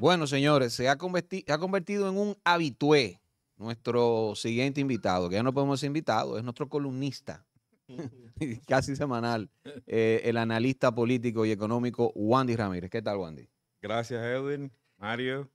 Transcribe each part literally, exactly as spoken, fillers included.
Bueno, señores, se ha convertido, se ha convertido en un habitué nuestro siguiente invitado, que ya no podemos decir invitado, es nuestro columnista casi semanal, eh, el analista político y económico Wandy Ramírez. ¿Qué tal, Wandy? Gracias, Edwin, Mario,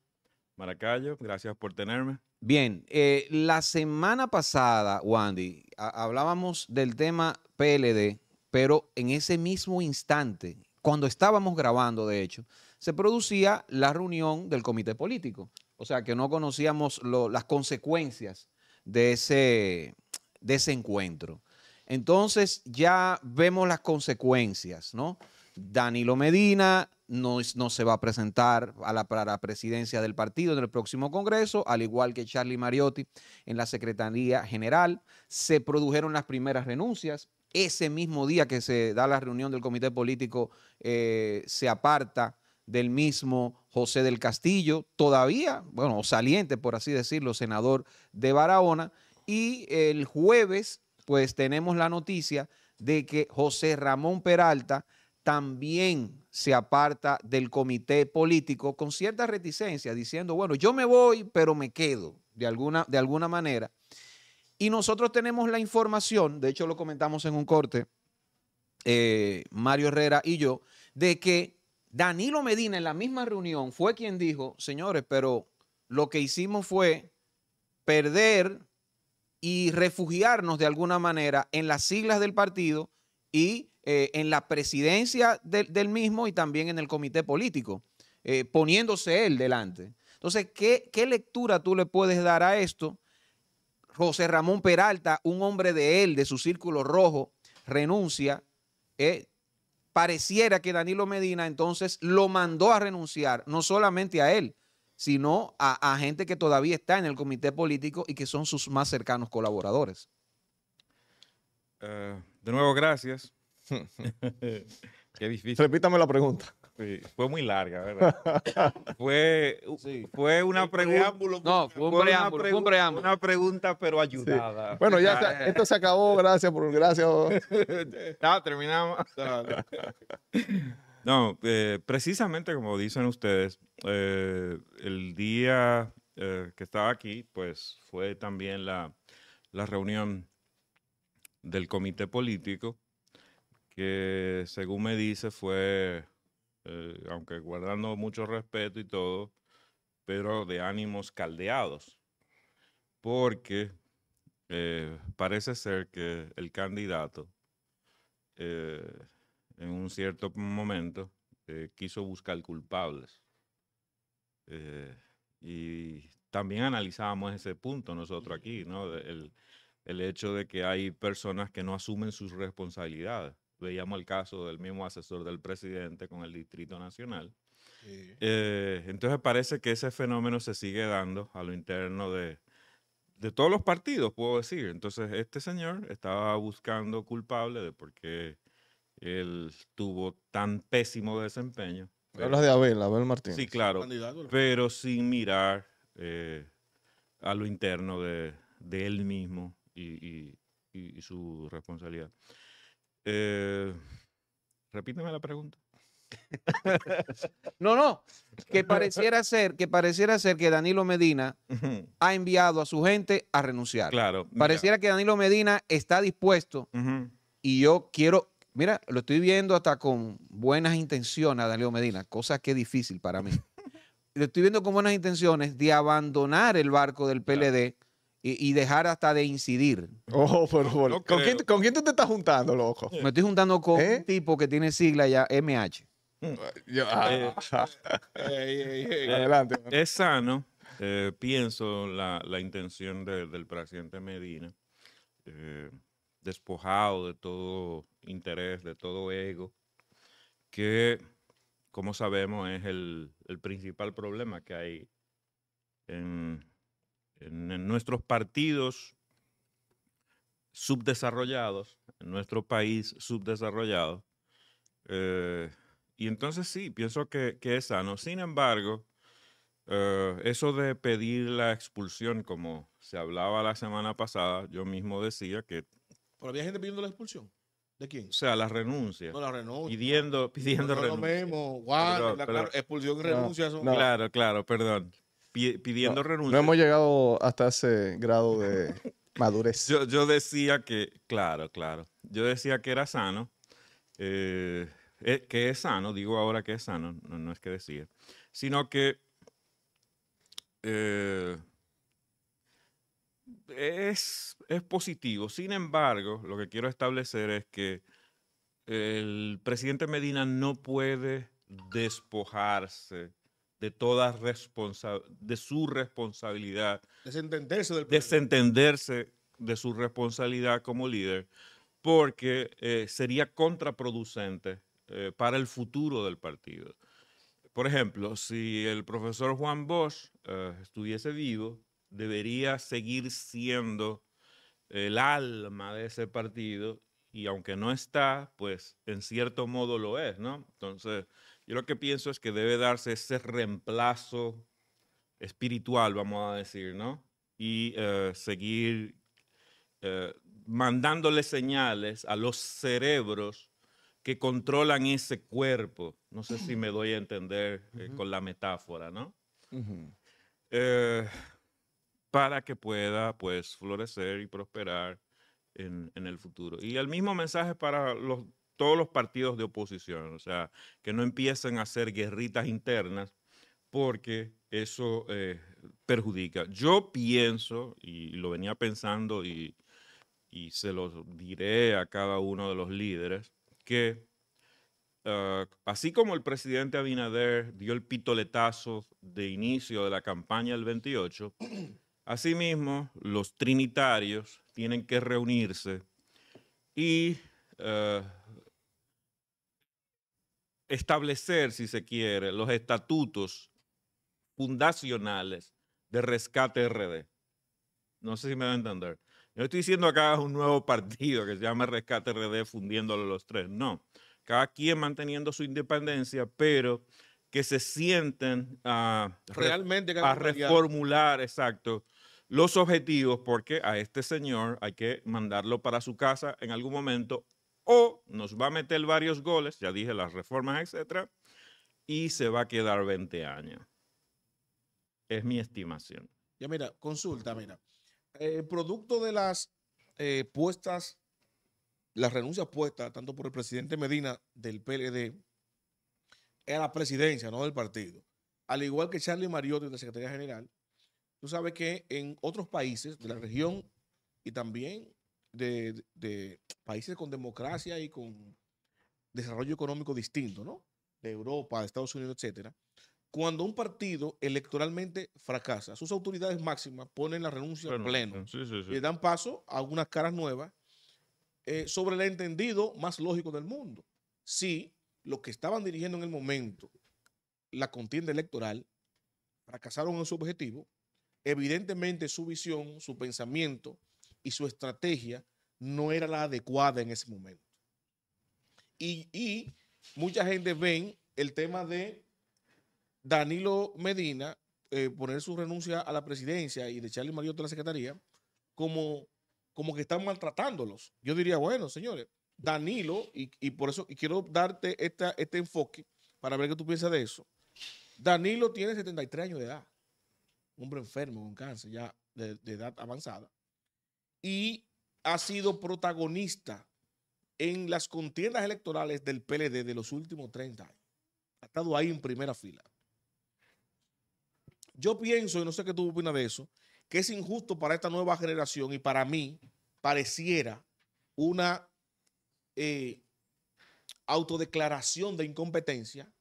Maracayo, gracias por tenerme. Bien, eh, la semana pasada, Wandy, hablábamos del tema P L D, pero en ese mismo instante, cuando estábamos grabando, de hecho, se producía la reunión del comité político. O sea, que no conocíamos lo, las consecuencias de ese, de ese encuentro. Entonces ya vemos las consecuencias, ¿no? Danilo Medina no, no se va a presentar a la, para la presidencia del partido en el próximo Congreso, al igual que Charlie Mariotti en la Secretaría General. Se produjeron las primeras renuncias. Ese mismo día que se da la reunión del comité político, eh, se aparta del mismo José del Castillo, todavía, bueno, saliente, por así decirlo, senador de Barahona. Y el jueves, pues tenemos la noticia de que José Ramón Peralta también se aparta del comité político con cierta reticencia, diciendo, bueno, yo me voy, pero me quedo de alguna, de alguna manera. Y nosotros tenemos la información, de hecho lo comentamos en un corte, eh, Mario Herrera y yo, de que Danilo Medina en la misma reunión fue quien dijo, señores, pero lo que hicimos fue perder y refugiarnos de alguna manera en las siglas del partido y eh, en la presidencia de, del mismo y también en el comité político, eh, poniéndose él delante. Entonces, ¿qué, qué lectura tú le puedes dar a esto? José Ramón Peralta, un hombre de él, de su círculo rojo, renuncia. Eh, pareciera que Danilo Medina entonces lo mandó a renunciar, no solamente a él, sino a, a gente que todavía está en el comité político y que son sus más cercanos colaboradores. Uh, de nuevo, gracias. Qué difícil. Repítame la pregunta. Sí, fue muy larga, ¿verdad? fue, sí. fue una pregunta. No, fue un fue preámbulo. Una, pregu fue un preámbulo. Una pregunta, pero ayudada. Sí. Bueno, ya se, esto se acabó. Gracias por. Gracias. No, terminamos. No, eh, precisamente como dicen ustedes, eh, el día eh, que estaba aquí, pues fue también la, la reunión del comité político, que según me dice fue. Eh, aunque guardando mucho respeto y todo, pero de ánimos caldeados, porque eh, parece ser que el candidato eh, en un cierto momento eh, quiso buscar culpables. Eh, y también analizábamos ese punto nosotros aquí, ¿no? El, el hecho de que hay personas que no asumen sus responsabilidades. Veíamos el caso del mismo asesor del presidente con el Distrito Nacional. Sí. Eh, entonces parece que ese fenómeno se sigue dando a lo interno de, de todos los partidos, puedo decir. Entonces este señor estaba buscando culpable de por qué él tuvo tan pésimo desempeño. Pero, hablas de Abel, Abel Martínez. Sí, claro, pero sin mirar eh, a lo interno de, de él mismo y, y, y, y su responsabilidad. Eh, repíteme la pregunta. No, no, que pareciera ser que pareciera ser que Danilo Medina uh-huh. ha enviado a su gente a renunciar. Claro. Pareciera mira. que Danilo Medina está dispuesto uh-huh. y yo quiero, mira, lo estoy viendo hasta con buenas intenciones a Danilo Medina, cosa que es difícil para mí. Lo estoy viendo con buenas intenciones de abandonar el barco del P L D. Claro. Y dejar hasta de incidir. Oh, pero, pero, no ¿con, quién, ¿Con quién tú te estás juntando, loco? Me estoy juntando con ¿Eh? un tipo que tiene sigla ya, M H. Yo, ah, eh, eh, adelante. Es sano, eh, pienso, la, la intención de, del presidente Medina, eh, despojado de todo interés, de todo ego, que, como sabemos, es el, el principal problema que hay en... en nuestros partidos subdesarrollados, en nuestro país subdesarrollado. Eh, y entonces sí, pienso que, que es sano. Sin embargo, eh, eso de pedir la expulsión, como se hablaba la semana pasada, yo mismo decía que... ¿Pero había gente pidiendo la expulsión? ¿De quién? O sea, la renuncia. No, la renuncia. Pidiendo, pidiendo no, no, renuncia. Lo mismo. Juan, pero, la, pero, claro, expulsión y no, renuncia. Son... No. Claro, claro, perdón. Pidiendo no, renuncia. No hemos llegado hasta ese grado de madurez. Yo, yo decía que, claro, claro. Yo decía que era sano. Eh, eh, que es sano, digo ahora que es sano, no, no es que decía. Sino que eh, es, es positivo. Sin embargo, lo que quiero establecer es que el presidente Medina no puede despojarse de toda responsa de su responsabilidad. Desentenderse del presidente. Desentenderse de su responsabilidad como líder, porque eh, sería contraproducente eh, para el futuro del partido. Por ejemplo, si el profesor Juan Bosch eh, estuviese vivo, debería seguir siendo el alma de ese partido, y aunque no está, pues en cierto modo lo es, ¿no? Entonces, yo lo que pienso es que debe darse ese reemplazo espiritual, vamos a decir, ¿no? Y eh, seguir eh, mandándole señales a los cerebros que controlan ese cuerpo. No sé si me doy a entender eh, uh-huh. con la metáfora, ¿no? Uh-huh. eh, para que pueda, pues, florecer y prosperar en, en el futuro. Y el mismo mensaje para los... todos los partidos de oposición, o sea, que no empiecen a hacer guerritas internas porque eso eh, perjudica. Yo pienso, y lo venía pensando y, y se lo diré a cada uno de los líderes, que uh, así como el presidente Abinader dio el pitoletazo de inicio de la campaña del veintiocho, asimismo los trinitarios tienen que reunirse y... Uh, establecer, si se quiere, los estatutos fundacionales de Rescate R D. No sé si me va a entender. Yo estoy diciendo acá es un nuevo partido que se llama Rescate R D, fundiéndolo los tres. No. Cada quien manteniendo su independencia, pero que se sienten a, Realmente re, a reformular, exacto, los objetivos, porque a este señor hay que mandarlo para su casa en algún momento, o nos va a meter varios goles, ya dije las reformas, etcétera, y se va a quedar veinte años. Es mi estimación. Ya mira, consulta, mira. Eh, producto de las eh, puestas, las renuncias puestas, tanto por el presidente Medina del P L D, a la presidencia, no del partido. Al igual que Charlie Mariotti, de la Secretaría General, tú sabes que en otros países de la región y también De, de, de países con democracia y con desarrollo económico distinto, ¿no? De Europa, de Estados Unidos, etcétera. Cuando un partido electoralmente fracasa, sus autoridades máximas ponen la renuncia bueno, al pleno sí, sí, sí. y dan paso a algunas caras nuevas eh, sobre el entendido más lógico del mundo. Si los que estaban dirigiendo en el momento la contienda electoral fracasaron en su objetivo, evidentemente su visión, su pensamiento y su estrategia no era la adecuada en ese momento. Y, y mucha gente ve el tema de Danilo Medina eh, poner su renuncia a la presidencia y de Charlie Mariotti a la secretaría como, como que están maltratándolos. Yo diría, bueno, señores, Danilo, y, y por eso y quiero darte esta, este enfoque para ver qué tú piensas de eso. Danilo tiene setenta y tres años de edad, un hombre enfermo con cáncer ya de, de edad avanzada. Y ha sido protagonista en las contiendas electorales del P L D de los últimos treinta años. Ha estado ahí en primera fila. Yo pienso, y no sé qué tú opinas de eso, que es injusto para esta nueva generación y para mí pareciera una eh, autodeclaración de incompetencia,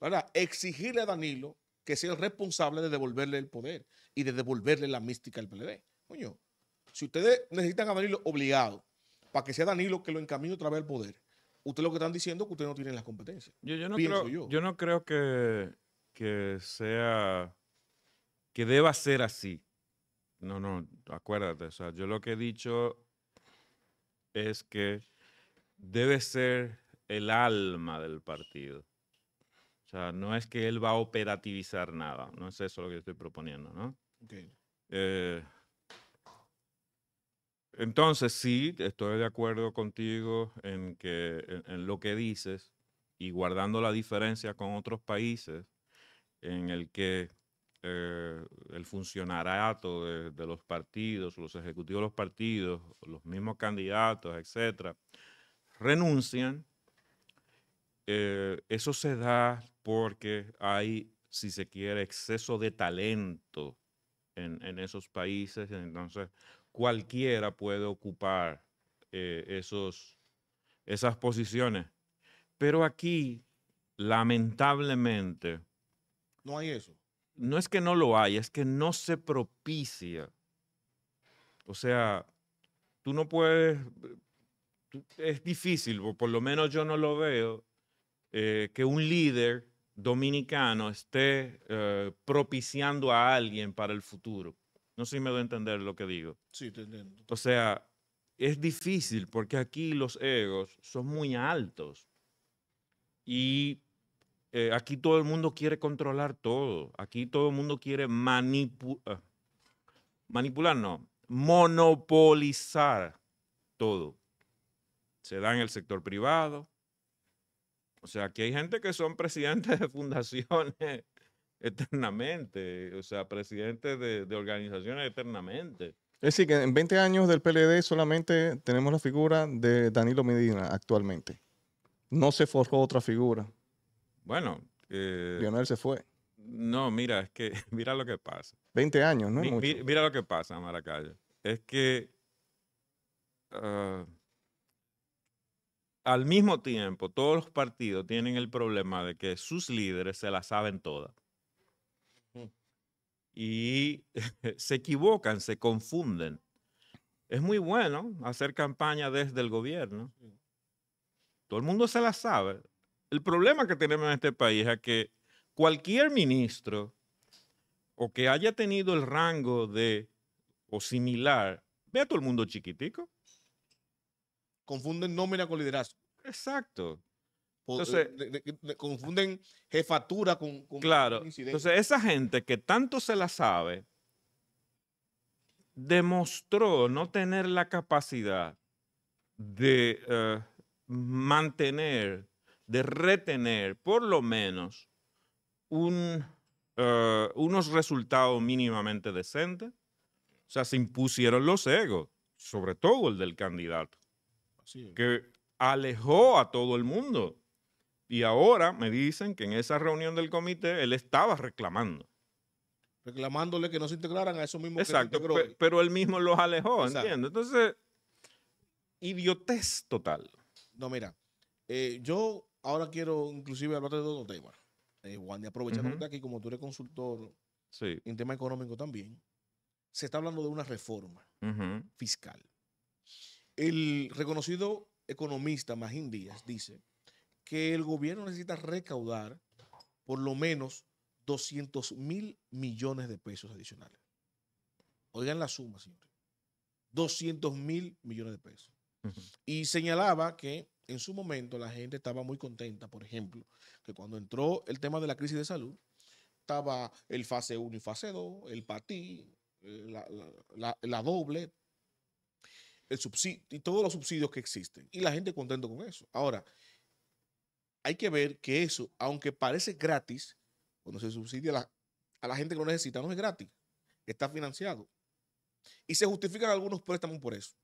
¿verdad? Exigirle a Danilo que sea el responsable de devolverle el poder y de devolverle la mística al P L D. Coño. Si ustedes necesitan a Danilo obligado para que sea Danilo que lo encamine otra vez al poder, ustedes lo que están diciendo es que ustedes no tienen las competencias. Yo, yo, no, creo, yo. yo no creo que, que sea, que deba ser así. No, no, acuérdate. O sea, yo lo que he dicho es que debe ser el alma del partido. O sea, no es que él va a operativizar nada. No es eso lo que estoy proponiendo, ¿no? Ok. Eh, Entonces, sí, estoy de acuerdo contigo en, que, en, en lo que dices, y guardando la diferencia con otros países en el que eh, el funcionariato de, de los partidos, los ejecutivos de los partidos, los mismos candidatos, etcétera, renuncian. Eh, eso se da porque hay, si se quiere, exceso de talento en, en esos países. Entonces, cualquiera puede ocupar eh, esos, esas posiciones. Pero aquí, lamentablemente... ¿No hay eso? No es que no lo haya, es que no se propicia. O sea, tú no puedes... Es difícil, o por lo menos yo no lo veo, eh, que un líder dominicano esté eh, propiciando a alguien para el futuro. No sé si me doy a entender lo que digo. Sí, te entiendo. O sea, es difícil porque aquí los egos son muy altos. Y eh, aquí todo el mundo quiere controlar todo. Aquí todo el mundo quiere manipu- uh, manipular, no, monopolizar todo. Se da en el sector privado. O sea, aquí hay gente que son presidentes de fundaciones eternamente. O sea, presidentes de, de organizaciones eternamente. Es decir, que en veinte años del P L D solamente tenemos la figura de Danilo Medina actualmente. No se forjó otra figura. Bueno. Eh, Leonel se fue. No, mira, es que, mira lo que pasa. veinte años, ¿no? Mi, mucho. Mira lo que pasa, Maracayo. Es que uh, al mismo tiempo todos los partidos tienen el problema de que sus líderes se la saben todas. Mm. Y se equivocan, se confunden. Es muy bueno hacer campaña desde el gobierno. Todo el mundo se la sabe. El problema que tenemos en este país es que cualquier ministro o que haya tenido el rango de o similar, ve a todo el mundo chiquitico. Confunden nómina con liderazgo. Exacto. Entonces, o, de, de, de, confunden jefatura con, con claro. Entonces, esa gente que tanto se la sabe demostró no tener la capacidad de... Uh, mantener, de retener por lo menos un, uh, unos resultados mínimamente decentes. O sea, se impusieron los egos, sobre todo el del candidato, sí, que alejó a todo el mundo. Y ahora me dicen que en esa reunión del comité él estaba reclamando. Reclamándole que no se integraran a esos mismos. Exacto, que pe pero él mismo los alejó, ¿entiendes? Entonces, idiotez total. No, mira, eh, yo ahora quiero inclusive hablar de otro tema. Eh, Wandy, aprovechando uh-huh. de aquí, como tú eres consultor sí. en tema económico también, se está hablando de una reforma uh-huh. fiscal. El reconocido economista Magín Díaz dice que el gobierno necesita recaudar por lo menos doscientos mil millones de pesos adicionales. Oigan la suma, señores. doscientos mil millones de pesos. Y señalaba que en su momento la gente estaba muy contenta, por ejemplo, que cuando entró el tema de la crisis de salud, estaba el fase uno y fase dos, el PATI, la, la, la, la doble, el subsidio y todos los subsidios que existen. Y la gente contenta con eso. Ahora, hay que ver que eso, aunque parece gratis, cuando se subsidia a la, a la gente que lo necesita, no es gratis, está financiado. Y se justifican algunos préstamos por eso.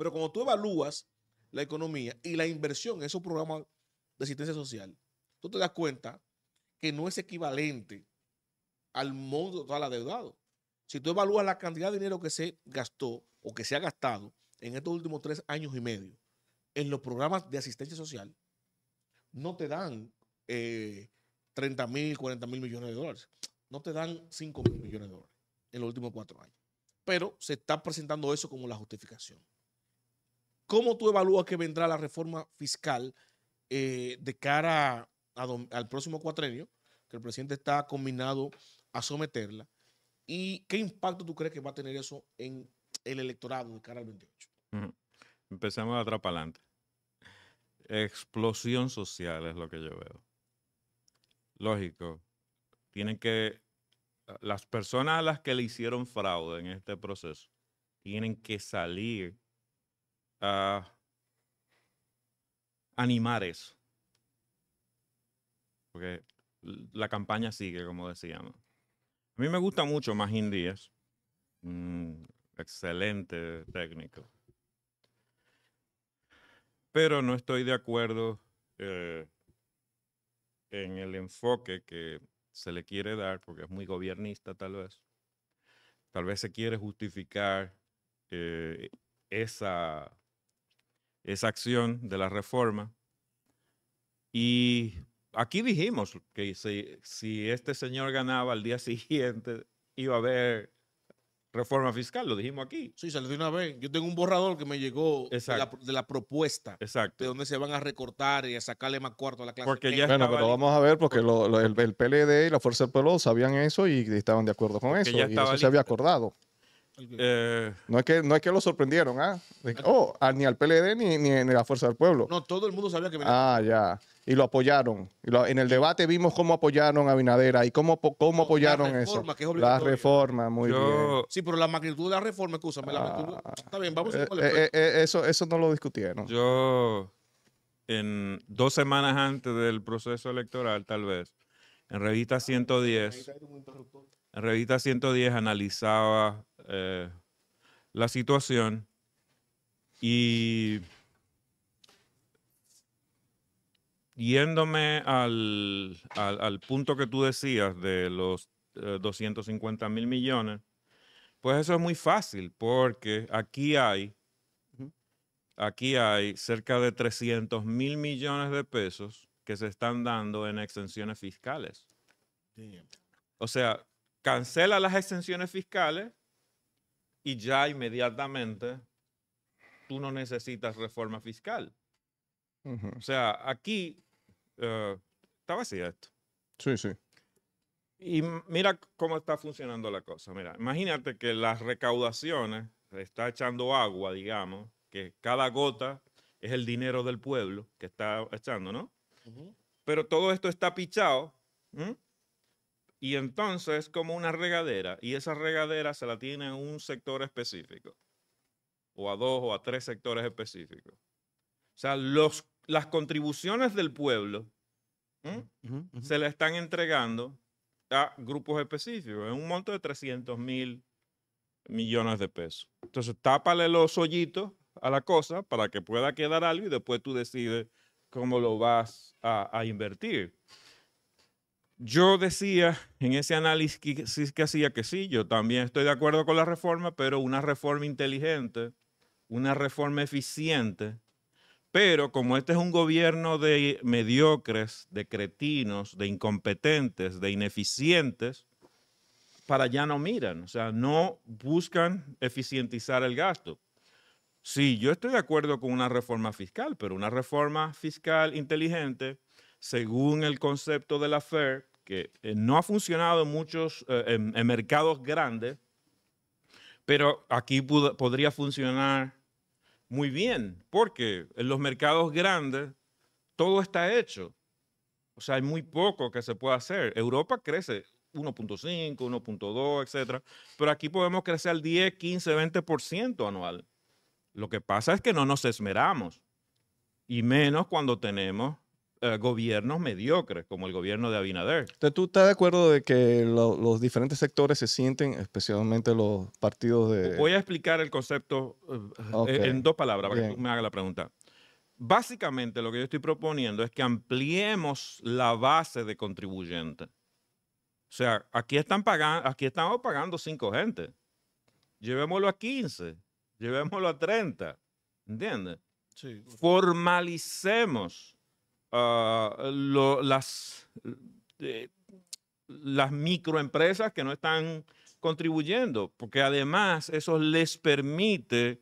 Pero cuando tú evalúas la economía y la inversión en esos programas de asistencia social, tú te das cuenta que no es equivalente al monto total adeudado. Si tú evalúas la cantidad de dinero que se gastó o que se ha gastado en estos últimos tres años y medio en los programas de asistencia social, no te dan eh, treinta mil, cuarenta mil millones de dólares. No te dan cinco mil millones de dólares en los últimos cuatro años. Pero se está presentando eso como la justificación. ¿Cómo tú evalúas que vendrá la reforma fiscal eh, de cara a don, al próximo cuatrenio, que el presidente está combinado a someterla? ¿Y qué impacto tú crees que va a tener eso en el electorado de cara al veintiocho? Uh-huh. Empecemos atrás para adelante. Explosión social es lo que yo veo. Lógico. Tienen que... Las personas a las que le hicieron fraude en este proceso tienen que salir a animar eso. Porque la campaña sigue, como decíamos. A mí me gusta mucho Magín Díaz. Mm, excelente técnico. Pero no estoy de acuerdo eh, en el enfoque que se le quiere dar, porque es muy gobiernista tal vez. Tal vez se quiere justificar eh, esa, esa acción de la reforma. Y aquí dijimos que si, si este señor ganaba, al día siguiente iba a haber reforma fiscal, lo dijimos aquí. Sí, salió de una vez. Yo tengo un borrador que me llegó de la, de la propuesta. Exacto. De donde se van a recortar y a sacarle más cuarto a la clase. Porque ya bueno, pero vamos a ver, porque lo, lo, el, el P L D y la Fuerza del Pueblo sabían eso y estaban de acuerdo con porque eso. Ya y eso lista. Se había acordado. Eh, no, es que, no es que lo sorprendieron, ¿ah? ¿Eh? Oh, ni al P L D ni, ni, ni la Fuerza del Pueblo. No, todo el mundo sabía que venía. Ah, ya. Y lo apoyaron. Y lo, en el debate vimos cómo apoyaron a Abinader y cómo, cómo no, apoyaron la reforma, eso. Que es la reforma, muy Yo... bien. Sí, pero la magnitud de la reforma, escúchame, la magnitud... Ah, está bien, vamos a ver. Eh, eh, eso, eso no lo discutieron. Yo, en dos semanas antes del proceso electoral, tal vez, en Revista ciento diez... En Revista ciento diez analizaba eh, la situación y yéndome al, al, al punto que tú decías de los eh, doscientos cincuenta mil millones, pues eso es muy fácil porque aquí hay, aquí hay cerca de trescientos mil millones de pesos que se están dando en exenciones fiscales. O sea, cancela las exenciones fiscales y ya inmediatamente tú no necesitas reforma fiscal. Uh-huh. O sea, aquí uh, está vacía esto. Sí, sí. Y mira cómo está funcionando la cosa. Mira, imagínate que las recaudaciones está echando agua, digamos, que cada gota es el dinero del pueblo que está echando, ¿no? Uh-huh. Pero todo esto está pichado, ¿eh? Y entonces es como una regadera, y esa regadera se la tiene a un sector específico, o a dos o a tres sectores específicos. O sea, los, las contribuciones del pueblo ¿eh? uh-huh, uh-huh. se le están entregando a grupos específicos, en un monto de trescientos mil millones de pesos. Entonces, tápale los hoyitos a la cosa para que pueda quedar algo y después tú decides cómo lo vas a, a invertir. Yo decía en ese análisis que, que hacía que sí, yo también estoy de acuerdo con la reforma, pero una reforma inteligente, una reforma eficiente, pero como este es un gobierno de mediocres, de cretinos, de incompetentes, de ineficientes, para allá no miran, o sea, no buscan eficientizar el gasto. Sí, yo estoy de acuerdo con una reforma fiscal, pero una reforma fiscal inteligente, según el concepto de la F E R, que eh, no ha funcionado en muchos eh, en, en mercados grandes, pero aquí pudo, podría funcionar muy bien, porque en los mercados grandes todo está hecho. O sea, hay muy poco que se pueda hacer. Europa crece uno punto cinco, uno punto dos, etcétera, pero aquí podemos crecer al diez, quince, veinte por ciento anual. Lo que pasa es que no nos esmeramos, y menos cuando tenemos Uh, gobiernos mediocres, como el gobierno de Abinader. Entonces, ¿tú estás de acuerdo de que lo, los diferentes sectores se sienten, especialmente los partidos de...? Voy a explicar el concepto uh, okay. en, en dos palabras, para Bien. que tú me hagas la pregunta. Básicamente, lo que yo estoy proponiendo es que ampliemos la base de contribuyentes. O sea, aquí están pagando, aquí estamos pagando cinco gente. Llevémoslo a quince, llevémoslo a treinta. ¿Entiendes? Sí. Formalicemos Uh, lo, las, eh, las microempresas que no están contribuyendo, porque además eso les permite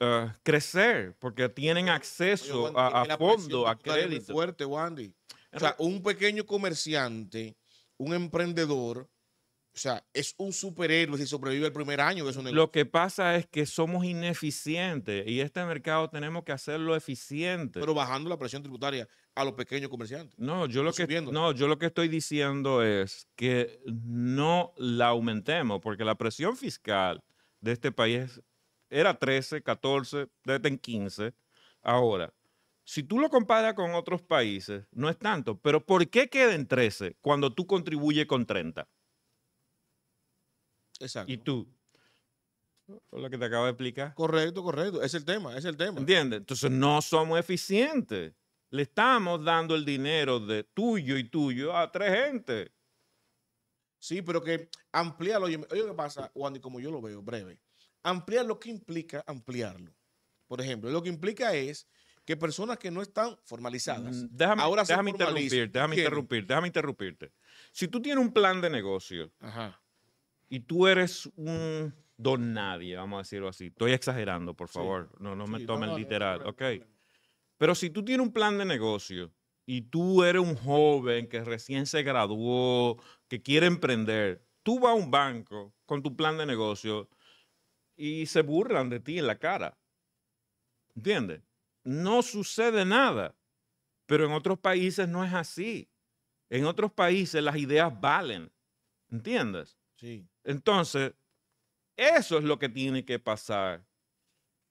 uh, crecer, porque tienen acceso Oye, Wandy, a, a fondo, a crédito. Es fuerte, Wandy. O sea, un pequeño comerciante, un emprendedor, o sea, es un superhéroe si sobrevive el primer año de su negocio. Lo que pasa es que somos ineficientes y este mercado tenemos que hacerlo eficiente. Pero bajando la presión tributaria a los pequeños comerciantes. No, yo lo, que, no, yo lo que estoy diciendo es que no la aumentemos porque la presión fiscal de este país era trece, catorce, desde en quince. Ahora, si tú lo comparas con otros países, no es tanto. Pero ¿por qué queda en trece cuando tú contribuyes con treinta? Exacto. Y tú, lo que te acabo de explicar. Correcto, correcto. Es el tema, es el tema. ¿Entiendes? Entonces no somos eficientes. Le estamos dando el dinero de tuyo y tuyo a tres gente. Sí, pero que ampliarlo. Oye, oye, ¿qué pasa, Wandy? Como yo lo veo, breve. Ampliar lo que implica ampliarlo. Por ejemplo, lo que implica es que personas que no están formalizadas. Déjame, ahora déjame interrumpirte, déjame interrumpirte, déjame interrumpirte. Si tú tienes un plan de negocio, ajá, y tú eres un don nadie, vamos a decirlo así. Estoy exagerando, por favor. Sí. No, no sí, me tomen no, no, literal, no, no, no, no, ¿ok? Pero si tú tienes un plan de negocio y tú eres un joven que recién se graduó, que quiere emprender, tú vas a un banco con tu plan de negocio y se burlan de ti en la cara. ¿Entiendes? No sucede nada. Pero en otros países no es así. En otros países las ideas valen. ¿Entiendes? Sí. Entonces, eso es lo que tiene que pasar.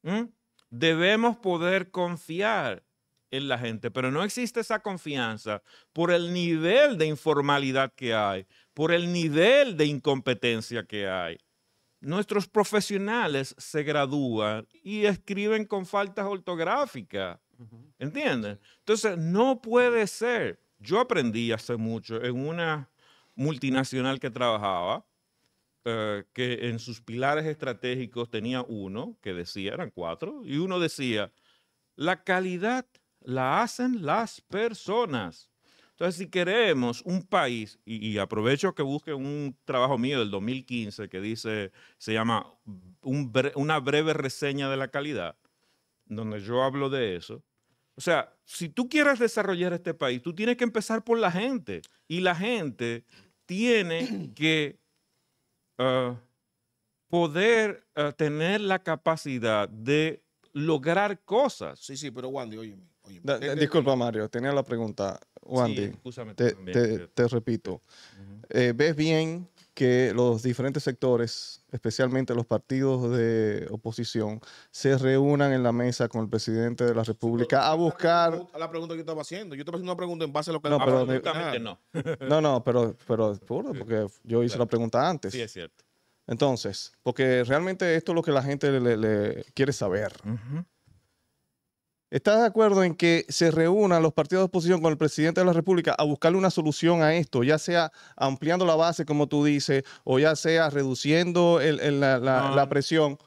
¿Mm? Debemos poder confiar en la gente, pero no existe esa confianza por el nivel de informalidad que hay, por el nivel de incompetencia que hay. Nuestros profesionales se gradúan y escriben con faltas ortográficas, ¿entiendes? Entonces, no puede ser. Yo aprendí hace mucho en una multinacional que trabajaba, Uh, que en sus pilares estratégicos tenía uno que decía, eran cuatro, y uno decía, la calidad la hacen las personas. Entonces, si queremos un país, y, y aprovecho que busque un trabajo mío del dos mil quince que dice, se llama un bre- una breve reseña de la calidad, donde yo hablo de eso. O sea, si tú quieres desarrollar este país, tú tienes que empezar por la gente, y la gente tiene que Uh, poder uh, tener la capacidad de lograr cosas. Sí, sí, pero Wandy, óyeme. óyeme. Da, da, disculpa, Mario, tenía la pregunta. Wandy, sí, te, te, te repito. Uh-huh. eh, ¿Ves bien que los diferentes sectores, especialmente los partidos de oposición, se reúnan en la mesa con el presidente de la República sí, a buscar... A la pregunta que yo estaba haciendo. Yo estaba haciendo una pregunta en base a lo que... No, pero... Absolutamente no. No, no, pero, pero porque yo hice claro. la pregunta antes. Sí, es cierto. Entonces, porque realmente esto es lo que la gente le, le quiere saber. Uh-huh. ¿Estás de acuerdo en que se reúnan los partidos de oposición con el presidente de la República a buscarle una solución a esto, ya sea ampliando la base, como tú dices, o ya sea reduciendo el, el, la, la, no. la presión?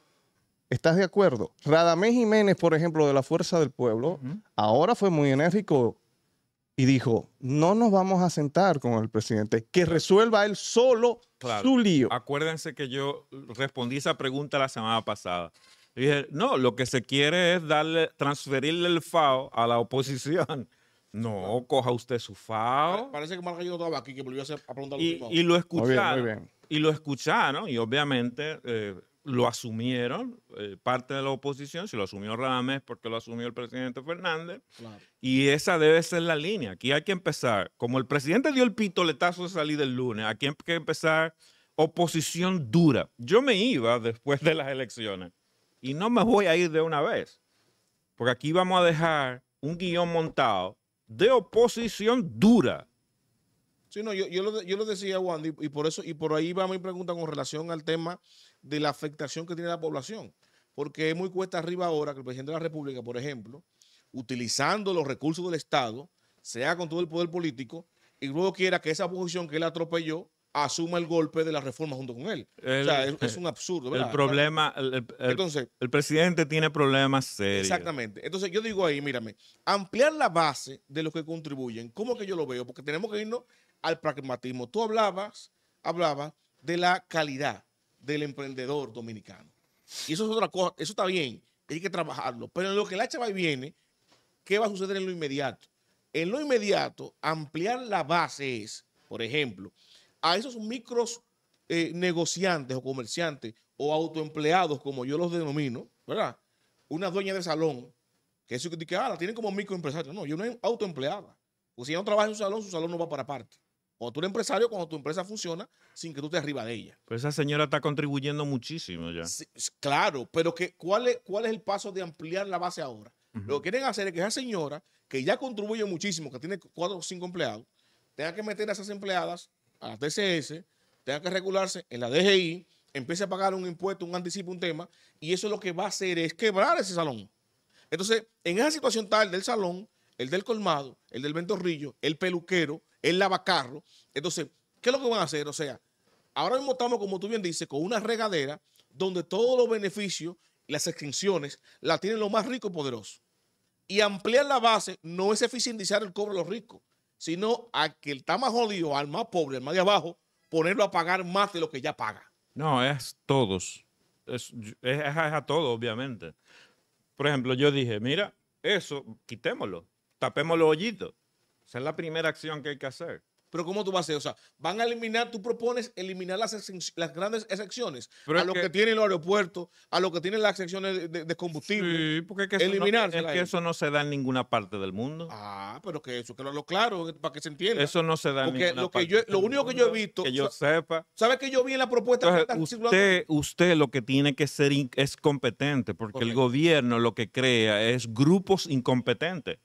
¿Estás de acuerdo? Radamés Jiménez, por ejemplo, de la Fuerza del Pueblo, uh-huh, ahora fue muy enérgico y dijo, no nos vamos a sentar con el presidente, que resuelva él solo claro. su lío. Acuérdense que yo respondí esa pregunta la semana pasada. Y dije, no, lo que se quiere es darle, transferirle el FAO a la oposición. No, coja usted su FAO. Parece que Maracayo estaba aquí, que volvió a, hacer, a preguntar lo mismo. Y lo escucharon. Muy bien, muy bien. Y lo escucharon, y obviamente eh, lo asumieron eh, parte de la oposición. Si lo asumió Radamés, porque lo asumió el presidente Fernández. Claro. Y esa debe ser la línea. Aquí hay que empezar. Como el presidente dio el pitoletazo de salir el lunes, aquí hay que empezar oposición dura. Yo me iba después de las elecciones. Y no me voy a ir de una vez, porque aquí vamos a dejar un guión montado de oposición dura. Sí, no, yo, yo, lo, yo lo decía, Wandy, y por eso, y por ahí va mi pregunta con relación al tema de la afectación que tiene la población. Porque es muy cuesta arriba ahora que el presidente de la República, por ejemplo, utilizando los recursos del Estado, sea con todo el poder político, y luego quiera que esa oposición que él atropelló asuma el golpe de la reforma junto con él. El, o sea, es, es un absurdo, ¿verdad? El problema, el, el, Entonces, el presidente tiene problemas serios. Exactamente. Entonces, yo digo ahí, mírame, ampliar la base de los que contribuyen, ¿cómo que yo lo veo? Porque tenemos que irnos al pragmatismo. Tú hablabas, hablabas de la calidad del emprendedor dominicano. Y eso es otra cosa, eso está bien, hay que trabajarlo. Pero en lo que la chava viene, ¿qué va a suceder en lo inmediato? En lo inmediato, ampliar la base es, por ejemplo, a esos micros eh, negociantes o comerciantes o autoempleados, como yo los denomino, ¿verdad? Una dueña de salón, que eso que ah, la tienen como microempresario. No, yo no soy autoempleada. Porque si ella no trabaja en un salón, su salón no va para parte. Cuando tú eres empresario, cuando tu empresa funciona sin que tú te arriba de ella. Pues esa señora está contribuyendo muchísimo ya. Sí, claro, pero que, ¿cuál es, cuál es el paso de ampliar la base ahora? Uh-huh. Lo que quieren hacer es que esa señora, que ya contribuye muchísimo, que tiene cuatro o cinco empleados, tenga que meter a esas empleadas a las D C S, tenga que regularse en la D G I, empiece a pagar un impuesto, un anticipo, un tema, y eso lo que va a hacer es quebrar ese salón. Entonces, en esa situación tal del salón, el del colmado, el del ventorrillo, el peluquero, el lavacarro. Entonces, ¿qué es lo que van a hacer? O sea, ahora mismo estamos, como tú bien dices, con una regadera donde todos los beneficios, las exenciones, las tienen los más ricos y poderosos. Y ampliar la base no es eficientizar el cobro de los ricos, sino a que el está más jodido, al más pobre, al más de abajo, ponerlo a pagar más de lo que ya paga. No, es todos. Es, es, es a todos, obviamente. Por ejemplo, yo dije, mira, eso, quitémoslo, tapemos los hoyitos. Esa es la primera acción que hay que hacer. Pero ¿cómo tú vas a hacer? O sea, van a eliminar, tú propones eliminar las, las grandes excepciones. Pero a lo que, que tienen los aeropuertos, a lo que tienen las excepciones de, de combustible. Sí, porque es que, eso no, es que eso no se da en ninguna parte del mundo. Ah, pero que eso, que lo, lo claro, para que se entienda. Eso no se da porque en ninguna lo que parte yo, Lo único mundo, que yo he visto... Que yo o sea, sepa. ¿Sabes que yo vi en la propuesta? Entonces, que usted, usted lo que tiene que ser es competente, porque correcto. El gobierno lo que crea es grupos incompetentes.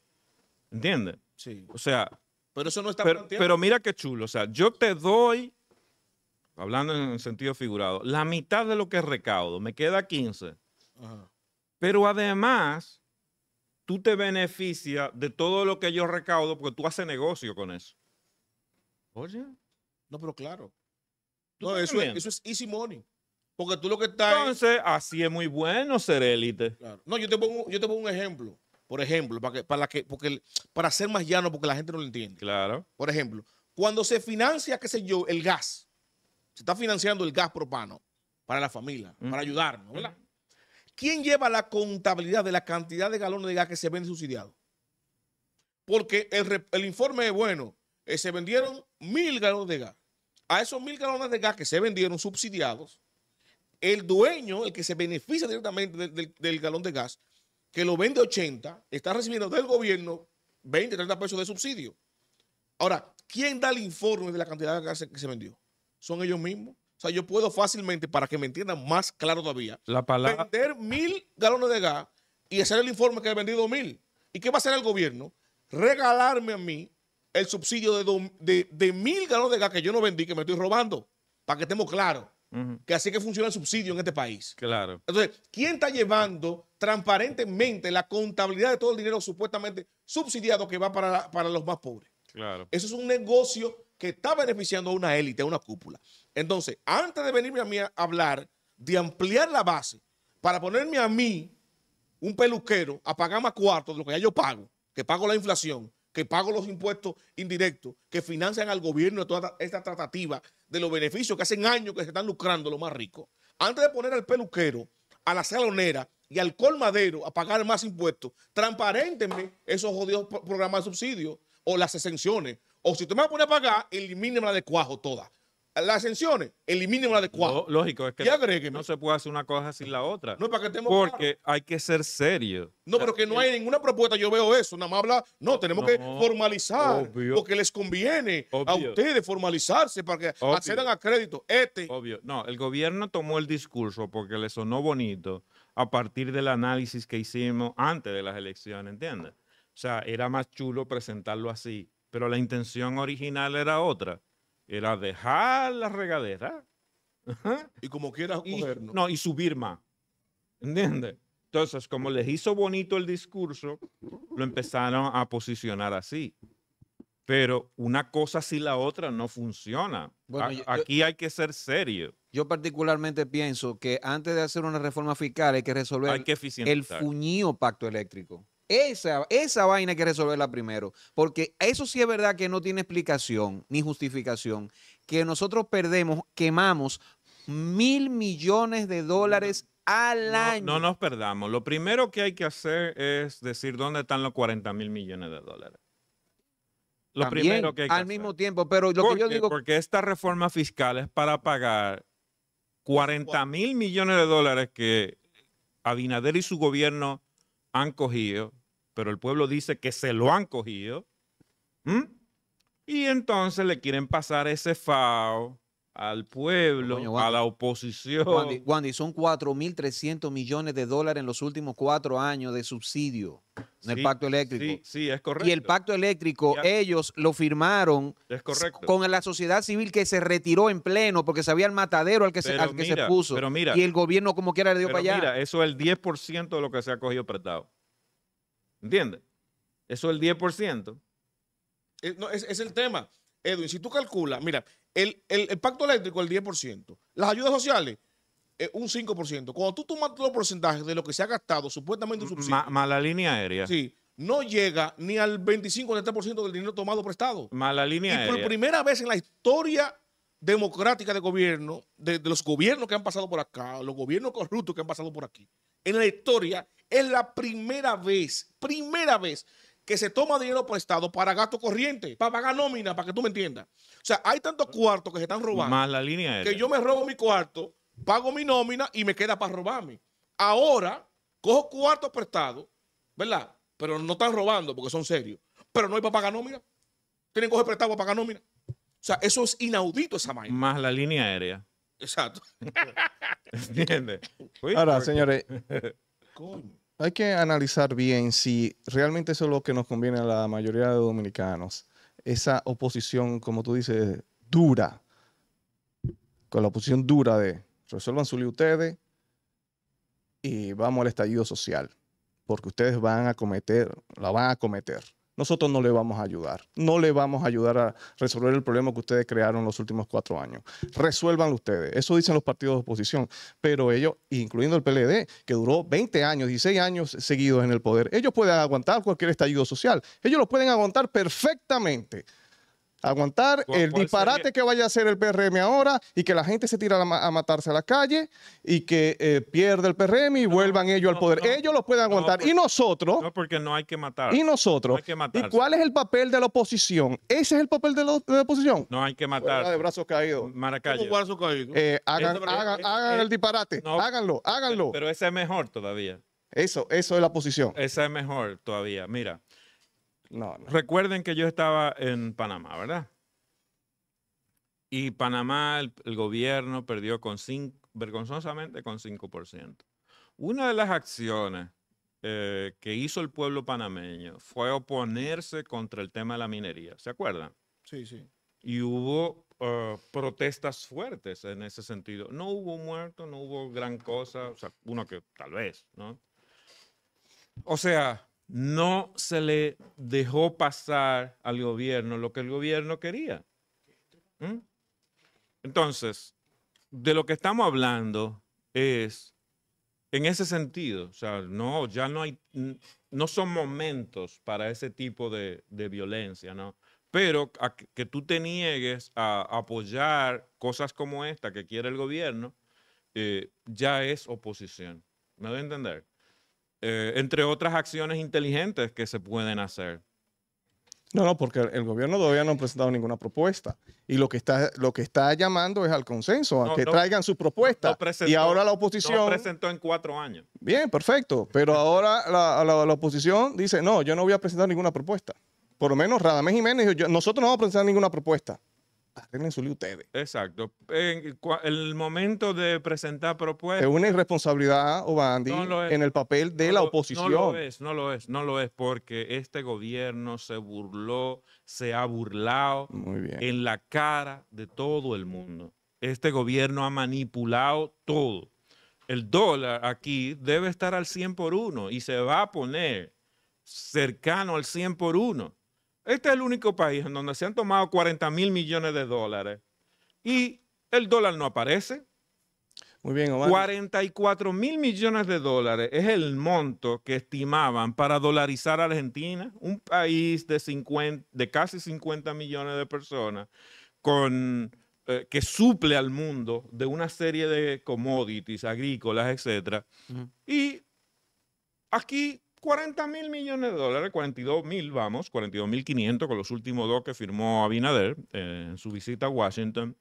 ¿Entiendes? Sí. O sea, pero eso no está pero, pero mira qué chulo. O sea, yo te doy, hablando en sentido figurado, la mitad de lo que recaudo, me queda quince. Ajá. Pero además, tú te beneficias de todo lo que yo recaudo porque tú haces negocio con eso. Oye. No, pero claro. No, eso, es, eso es easy money. Porque tú lo que estás. Entonces, así es muy bueno ser élite. Claro. No, yo te pongo, yo te pongo un ejemplo. Por ejemplo, para, que, para, que, porque, para ser más llano, porque la gente no lo entiende. Claro. Por ejemplo, cuando se financia, qué sé yo, el gas, se está financiando el gas propano para la familia, mm. para ayudarnos, ¿verdad? Mm. ¿Quién lleva la contabilidad de la cantidad de galones de gas que se vende subsidiado? Porque el, el informe es bueno, eh, se vendieron mil galones de gas. A esos mil galones de gas que se vendieron subsidiados, el dueño, el que se beneficia directamente del, del, del galón de gas, que lo vende ochenta, está recibiendo del gobierno veinte, treinta pesos de subsidio. Ahora, ¿quién da el informe de la cantidad de gas que se vendió? ¿Son ellos mismos? O sea, yo puedo fácilmente, para que me entiendan más claro todavía, la palabra... vender mil galones de gas y hacer el informe que he vendido mil. ¿Y qué va a hacer el gobierno? Regalarme a mí el subsidio de, do... de, de mil galones de gas que yo no vendí, que me estoy robando, para que estemos claros. Uh-huh. Que así que funciona el subsidio en este país. Claro. Entonces, ¿quién está llevando transparentemente la contabilidad de todo el dinero supuestamente subsidiado que va para, la, para los más pobres? Claro. Eso es un negocio que está beneficiando a una élite, a una cúpula. Entonces, antes de venirme a mí a hablar de ampliar la base para ponerme a mí, un peluquero, a pagar más cuartos de lo que ya yo pago, que pago la inflación, que pago los impuestos indirectos, que financian al gobierno toda esta tratativa de los beneficios que hacen años que se están lucrando los más ricos. Antes de poner al peluquero, a la salonera y al colmadero a pagar más impuestos, transparentenme esos jodidos programas de subsidio o las exenciones. O si usted me va a poner a pagar, elimínenme la de cuajo toda. Las exenciones, elimínenme la de cuajo. No, lógico, es que y no se puede hacer una cosa sin la otra. No, para que estemos porque claro. Hay que ser serio. No, pero que no hay ninguna propuesta, yo veo eso. Nada más habla, no, tenemos no, que formalizar obvio. Porque les conviene obvio. A ustedes formalizarse para que obvio. Accedan a crédito. Este. Obvio. No, el gobierno tomó el discurso porque le sonó bonito a partir del análisis que hicimos antes de las elecciones, ¿entiendes? O sea, era más chulo presentarlo así, pero la intención original era otra, era dejar la regadera. Ajá. Y como quiera cogernos. No, y subir más, ¿entiendes? Entonces, como les hizo bonito el discurso, lo empezaron a posicionar así. Pero una cosa sin la otra no funciona. Bueno, a, yo, aquí hay que ser serio. Yo particularmente pienso que antes de hacer una reforma fiscal hay que resolver hay que el fuñío pacto eléctrico. Esa, esa vaina hay que resolverla primero. Porque eso sí es verdad que no tiene explicación ni justificación. Que nosotros perdemos, quemamos mil millones de dólares al no, año. No nos perdamos. Lo primero que hay que hacer es decir dónde están los cuarenta mil millones de dólares. Lo también, primero que hay que al hacer. Mismo tiempo, pero lo que yo digo... Porque esta reforma fiscal es para pagar cuarenta mil millones de dólares que Abinader y su gobierno han cogido, pero el pueblo dice que se lo han cogido. ¿Mm? Y entonces le quieren pasar ese FAO al pueblo, Coño, Wandy, a la oposición. Wandy, Wandy son cuatro mil trescientos millones de dólares en los últimos cuatro años de subsidio en sí, el pacto eléctrico. Sí, sí, es correcto. Y el pacto eléctrico, ya, ellos lo firmaron es correcto. con la sociedad civil que se retiró en pleno porque sabía el matadero al que, se, al que mira, se puso. Pero mira, y el gobierno como quiera le dio para allá. Mira, eso es el diez por ciento de lo que se ha cogido prestado. ¿Entiendes? Eso es el diez por ciento. No, es, es el tema, Edwin. Si tú calculas, mira, el, el, el pacto eléctrico, el diez por ciento. Las ayudas sociales, eh, un cinco por ciento. Cuando tú tomas los porcentajes de lo que se ha gastado, supuestamente un subsidio. Ma, mala línea aérea. Sí, no llega ni al veinticinco o treinta por ciento del dinero tomado prestado. Mala línea y aérea. Y por primera vez en la historia democrática de gobierno, de, de los gobiernos que han pasado por acá, los gobiernos corruptos que han pasado por aquí, en la historia es la primera vez, primera vez que se toma dinero prestado para gasto corriente, para pagar nómina, para que tú me entiendas. O sea, hay tantos cuartos que se están robando. Más la línea aérea. Que yo me robo mi cuarto, pago mi nómina y me queda para robarme. Ahora, cojo cuartos prestados, ¿verdad? Pero no están robando porque son serios. Pero no hay para pagar nómina. Tienen que coger prestado para pagar nómina. O sea, eso es inaudito esa vaina. Más la línea aérea. Exacto. ¿Entiendes? Uy, ahora, señores. Coño. Hay que analizar bien si realmente eso es lo que nos conviene a la mayoría de dominicanos. Esa oposición, como tú dices, dura. Con la oposición dura de resuelvan su lío ustedes y vamos al estallido social. Porque ustedes van a cometer, la van a cometer. Nosotros no le vamos a ayudar. No le vamos a ayudar a resolver el problema que ustedes crearon los últimos cuatro años. Resuélvanlo ustedes. Eso dicen los partidos de oposición. Pero ellos, incluyendo el P L D, que duró veinte años, dieciséis años seguidos en el poder, ellos pueden aguantar cualquier estallido social. Ellos lo pueden aguantar perfectamente. Aguantar el disparate sería? que vaya a hacer el P R M ahora y que la gente se tira a, ma a matarse a la calle y que eh, pierda el P R M y no, vuelvan ellos no, al poder. No, ellos lo pueden aguantar. No, porque, y nosotros... No, porque no hay que matar. Y nosotros... No hay que matarse. ¿Y cuál es el papel de la oposición? ¿Ese es el papel de la, de la oposición? No hay que matar. Fuera de brazos caídos. Maracayo. ¿Cómo brazos caídos? Eh, hagan eso, hagan, es, hagan es, el disparate. No, háganlo, háganlo. Pero ese es mejor todavía. Eso, eso es la oposición. Esa es mejor todavía. Mira... No, no. Recuerden que yo estaba en Panamá, ¿verdad? Y Panamá, el, el gobierno perdió con cinco, vergonzosamente con cinco por ciento. Una de las acciones eh, que hizo el pueblo panameño fue oponerse contra el tema de la minería. ¿Se acuerdan? Sí, sí. Y hubo uh, protestas fuertes en ese sentido. No hubo muertos, no hubo gran cosa. O sea, uno que tal vez, ¿no? O sea... No se le dejó pasar al gobierno lo que el gobierno quería. ¿Mm? Entonces, de lo que estamos hablando es en ese sentido. O sea, no, ya no hay, no son momentos para ese tipo de, de violencia, ¿no? Pero a que tú te niegues a apoyar cosas como esta que quiere el gobierno, eh, ya es oposición. ¿Me doy a entender? Eh, entre otras acciones inteligentes que se pueden hacer. No, no, porque el gobierno todavía no ha presentado ninguna propuesta. Y lo que está, lo que está llamando es al consenso, a no, que no, traigan sus propuestas. No presentó, y ahora la oposición... No presentó en cuatro años. Bien, perfecto. Pero ahora la, la, la oposición dice, no, yo no voy a presentar ninguna propuesta. Por lo menos Radamés Jiménez dijo, nosotros no vamos a presentar ninguna propuesta. Arreglen su lío ustedes. Exacto. En el momento de presentar propuestas... Es una irresponsabilidad, Wandy, no en el papel de no la lo, oposición. No lo es, no lo es, no lo es, porque este gobierno se burló, se ha burlado Muy bien. en la cara de todo el mundo. Este gobierno ha manipulado todo. El dólar aquí debe estar al cien por uno y se va a poner cercano al cien por uno. Este es el único país en donde se han tomado cuarenta mil millones de dólares y el dólar no aparece. Muy bien, Omar. cuarenta y cuatro mil millones de dólares es el monto que estimaban para dolarizar a Argentina, un país de, cincuenta, de casi cincuenta millones de personas con, eh, que suple al mundo de una serie de commodities agrícolas, etcétera. Uh-huh. Y aquí... cuarenta mil millones de dólares, cuarenta y dos mil, vamos, cuarenta y dos mil quinientos con los últimos dos que firmó Abinader eh, en su visita a Washington.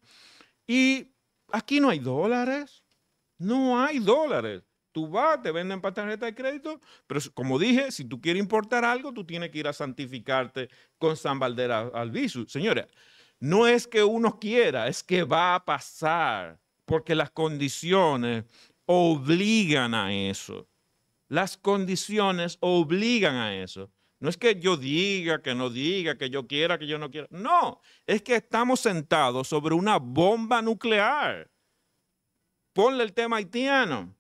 Y aquí no hay dólares, no hay dólares. Tú vas, te venden para tarjeta de crédito, pero como dije, si tú quieres importar algo, tú tienes que ir a santificarte con San Valdera Albizu. Señores, no es que uno quiera, es que va a pasar, porque las condiciones obligan a eso. Las condiciones obligan a eso. No es que yo diga, que no diga, que yo quiera, que yo no quiera. No, es que estamos sentados sobre una bomba nuclear. Ponle el tema haitiano.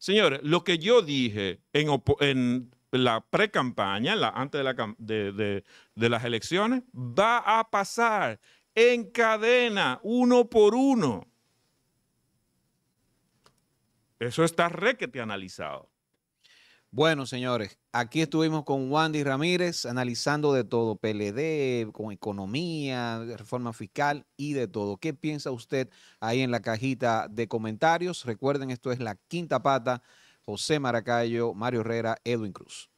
Señores, lo que yo dije en, en la pre-campaña, antes de, la, de, de, de las elecciones, va a pasar en cadena, uno por uno. Eso está requete analizado. Bueno, señores, aquí estuvimos con Wandy Ramírez analizando de todo, P L D, con economía, reforma fiscal y de todo. ¿Qué piensa usted ahí en la cajita de comentarios? Recuerden, esto es La Quinta Pata, José Maracayo, Mario Herrera, Edwin Cruz.